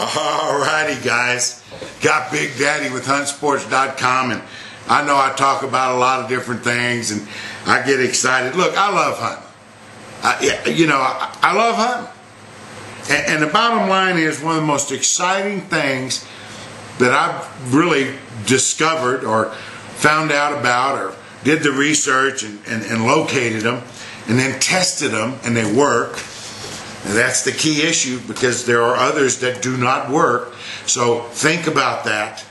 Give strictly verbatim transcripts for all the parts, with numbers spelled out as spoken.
Alrighty guys, got Big Daddy with hunt sports dot com, and I know I talk about a lot of different things and I get excited. Look, I love hunting. I, you know, I, I love hunting. And, and the bottom line is, one of the most exciting things that I've really discovered or found out about or did the research and, and, and located them and then tested them and they work. And that's the key issue, because there are others that do not work. So think about that.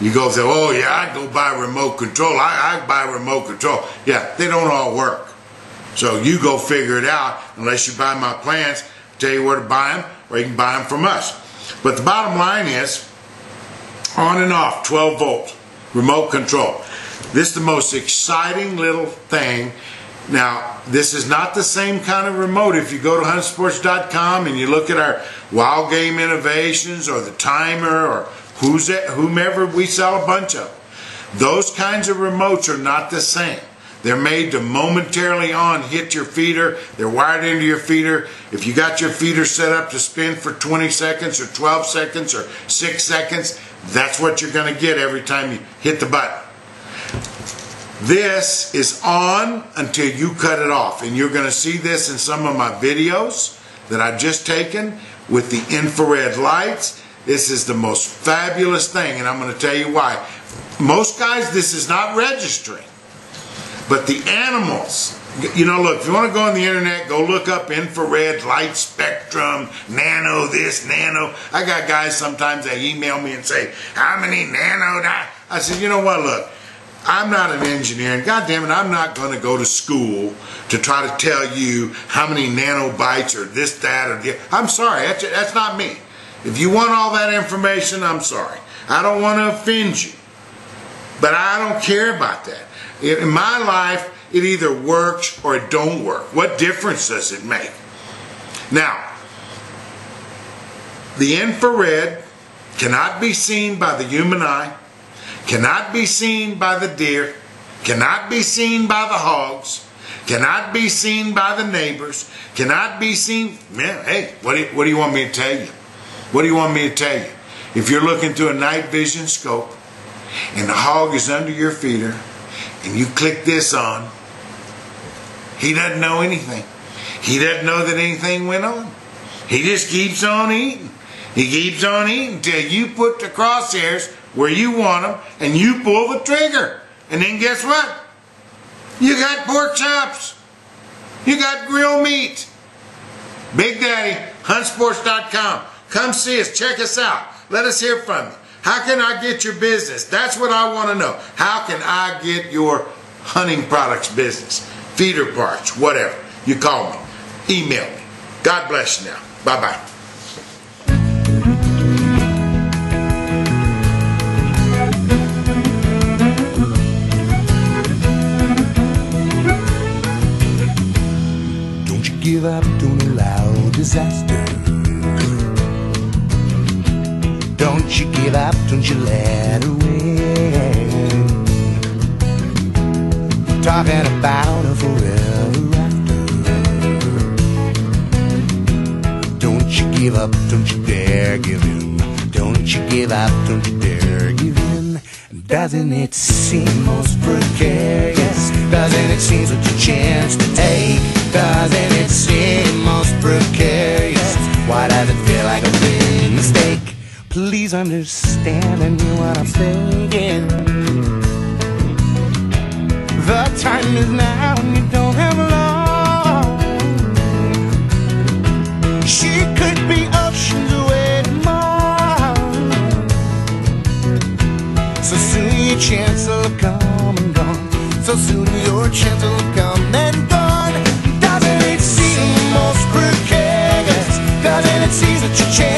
You go say, oh yeah, I go buy remote control. I, I buy remote control. Yeah, they don't all work. So you go figure it out, unless you buy my plans. I'll tell you where to buy them, or you can buy them from us. But the bottom line is, on and off, twelve volt, remote control. This is the most exciting little thing. Now, this is not the same kind of remote. If you go to hunt sports dot com and you look at our Wild Game Innovations or the timer or who's at, whomever, we sell a bunch of them. Those kinds of remotes are not the same. They're made to momentarily on hit your feeder. They're wired into your feeder. If you got your feeder set up to spin for twenty seconds or twelve seconds or six seconds, that's what you're going to get every time you hit the button. This is on until you cut it off, and you're going to see this in some of my videos that I've just taken with the infrared lights. This is the most fabulous thing, and I'm going to tell you why. Most guys, this is not registering, but the animals, you know, look, if you want to go on the internet, go look up infrared light spectrum, nano this, nano. I got guys sometimes that email me and say, how many nano? Di-? I said, you know what, look, I'm not an engineer, and God damn it, I'm not going to go to school to try to tell you how many nanobytes or this, that, or the. I'm sorry, that's, that's not me. If you want all that information, I'm sorry. I don't want to offend you, but I don't care about that. In my life, it either works or it don't work. What difference does it make? Now, the infrared cannot be seen by the human eye, cannot be seen by the deer, cannot be seen by the hogs, cannot be seen by the neighbors, cannot be seen, man, hey, what do you, what do you want me to tell you? What do you want me to tell you? If you're looking through a night vision scope and the hog is under your feeder and you click this on, he doesn't know anything. He doesn't know that anything went on. He just keeps on eating. He keeps on eating until you put the crosshairs where you want them, and you pull the trigger. And then guess what? You got pork chops. You got grilled meat. Big Daddy, hunt sports dot com. Come see us. Check us out. Let us hear from you. How can I get your business? That's what I want to know. How can I get your hunting products business? Feeder parts, whatever. You call me. Email me. God bless you now. Bye-bye. Give up, don't allow disaster. Don't you give up, don't you let her win. Talking about a forever after. Don't you give up, don't you dare give in. Don't you give up, don't you dare give in. Doesn't it seem most precarious? Doesn't it seem such a chance to take? Doesn't it seem most precarious? Why does it feel like a big mistake? Please understand and hear what I'm saying. The time is now and you don't have long. She could be options away tomorrow. So soon your chance will come and gone. So soon your chance will come and gone. Doesn't it seem most precarious? Doesn't it seem that you change?